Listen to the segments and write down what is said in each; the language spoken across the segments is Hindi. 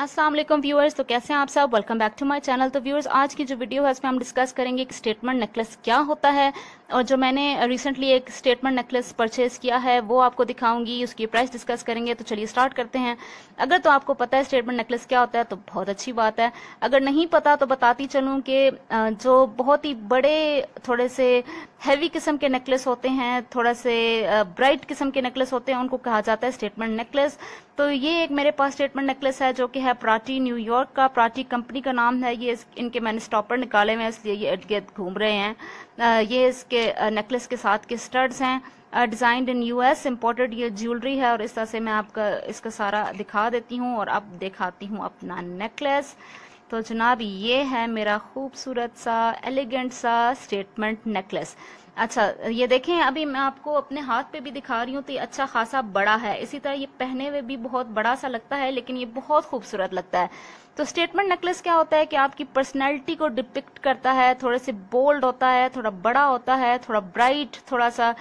अस्सलाम वालेकुम व्यूअर्स, तो कैसे हैं आप सब। Welcome back to my channel. तो व्यूअर्स, आज की जो वीडियो है उसमें हम डिस्कस करेंगे कि स्टेटमेंट नेकलेस क्या होता है, और जो मैंने रिसेंटली एक स्टेटमेंट नेकलेस परचेज किया है वो आपको दिखाऊंगी, उसकी प्राइस डिस्कस करेंगे। तो चलिए स्टार्ट करते हैं। अगर तो आपको पता है स्टेटमेंट नेकलेस क्या होता है तो बहुत अच्छी बात है, अगर नहीं पता तो बताती चलूँ कि जो बहुत ही बड़े थोड़े से हैवी किस्म के नेकलेस होते हैं, थोड़ा से ब्राइट किस्म के नेकलेस होते हैं, उनको कहा जाता है स्टेटमेंट नेकलेस। तो ये एक मेरे पास स्टेटमेंट नेकलेस है जो कि है प्राटी, न्यूयॉर्क का। प्राटी कंपनी का नाम है। ये इनके मैंने स्टॉपर निकाले हुए हैं इसलिए ये इर्द गिर्द घूम रहे हैं। ये इसके नेकलेस के साथ के स्टड्स हैं। डिजाइंड इन यूएस, इम्पोर्टेड ये ज्वेलरी है। और इस तरह से मैं आपका इसका सारा दिखा देती हूँ और अब दिखाती हूँ अपना नेकलेस। तो जनाब ये है मेरा खूबसूरत सा एलिगेंट सा स्टेटमेंट नेकलेस। अच्छा ये देखें, अभी मैं आपको अपने हाथ पे भी दिखा रही हूँ तो ये अच्छा खासा बड़ा है। इसी तरह ये पहने हुए भी बहुत बड़ा सा लगता है, लेकिन ये बहुत खूबसूरत लगता है। तो स्टेटमेंट नेकलेस क्या होता है कि आपकी पर्सनैलिटी को डिपिक्ट करता है। थोड़े से बोल्ड होता है, थोड़ा बड़ा होता है, थोड़ा ब्राइट, थोड़ा सा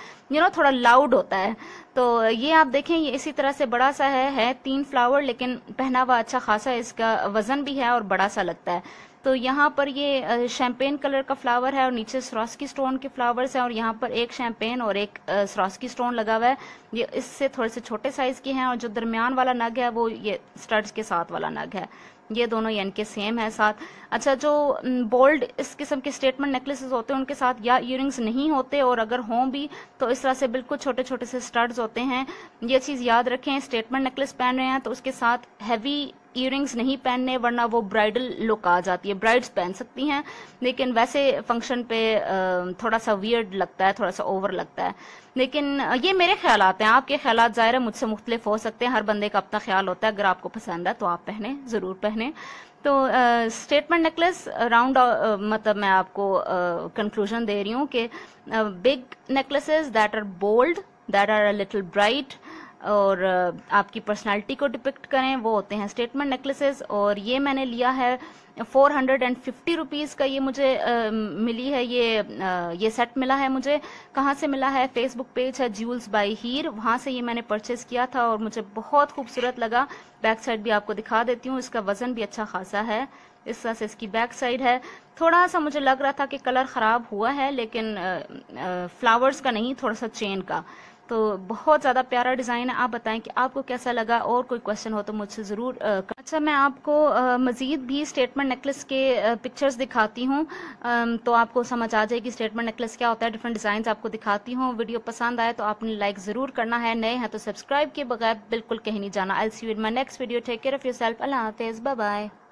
थोड़ा लाउड होता है। तो ये आप देखें, ये इसी तरह से बड़ा सा है 3 फ्लावर, लेकिन पहना हुआ अच्छा खासा, इसका वजन भी है और बड़ा सा लगता है। तो यहाँ पर ये शैम्पेन कलर का फ्लावर है और नीचे Swarovski स्टोन के फ्लावर्स हैं, और यहाँ पर एक शैम्पेन और एक Swarovski स्टोन लगा हुआ है। ये इससे थोड़े से छोटे साइज के हैं, और जो दरमियान वाला नग है वो ये स्टड्स के साथ वाला नग है। ये दोनों यानी के सेम है साथ। अच्छा, जो बोल्ड इस किस्म के स्टेटमेंट नेकलेसेस होते हैं उनके साथ या ईयरिंग्स नहीं होते, और अगर हों भी तो इस तरह से बिल्कुल छोटे छोटे से स्टड्स होते हैं। ये चीज़ याद रखें, स्टेटमेंट नेकलेस पहन रहे हैं तो उसके साथ हैवी ईयरिंग्स नहीं पहनने, वरना वो ब्राइडल लुक आ जाती है। ब्राइड्स पहन सकती हैं, लेकिन वैसे फंक्शन पे थोड़ा सा वियर्ड लगता है, थोड़ा सा ओवर लगता है। लेकिन ये मेरे ख्यालात हैं, आपके ख्यालात ज़ाहिर है मुझसे मुख्तलिफ हो सकते हैं। हर बंदे का अपना ख्याल होता है। अगर आपको पसंद है तो आप पहने, ज़रूर पहने। तो स्टेटमेंट नेकलेस राउंड, मतलब मैं आपको कंक्लूजन दे रही हूँ कि big necklaces that are bold, that are a little bright और आपकी पर्सनालिटी को डिपिक्ट करें, वो होते हैं स्टेटमेंट नेकलेसेस। और ये मैंने लिया है 450 रुपीज़ का। ये मुझे मिली है, ये सेट मिला है मुझे। कहाँ से मिला है? फेसबुक पेज है Jewels by Her, वहाँ से ये मैंने परचेज़ किया था और मुझे बहुत खूबसूरत लगा। बैक साइड भी आपको दिखा देती हूँ। इसका वज़न भी अच्छा खासा है। इस तरह से इसकी बैक साइड है। थोड़ा सा मुझे लग रहा था कि कलर ख़राब हुआ है, लेकिन फ्लावर्स का नहीं, थोड़ा सा चेन का। तो बहुत ज़्यादा प्यारा डिज़ाइन है। आप बताएं कि आपको कैसा लगा, और कोई क्वेश्चन हो तो मुझसे ज़रूर अच्छा, मैं आपको मज़ीद भी स्टेटमेंट नेकलेस के पिक्चर्स दिखाती हूँ तो आपको समझ आ जाएगी स्टेटमेंट नेकलेस क्या होता है। डिफरेंट डिज़ाइन आपको दिखाती हूँ। वीडियो पसंद आए तो आपने लाइक ज़रूर करना है। नए हैं तो सब्सक्राइब के बगैर बिल्कुल कहीं नहीं जाना। I will see you in my next video. Take care of yourself. अल्लाह हाफ़िज़, बाय बाय।